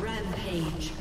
Rampage.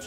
Red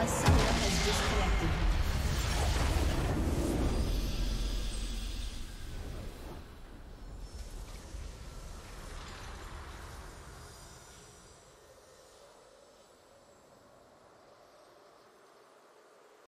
A summoner has disconnected.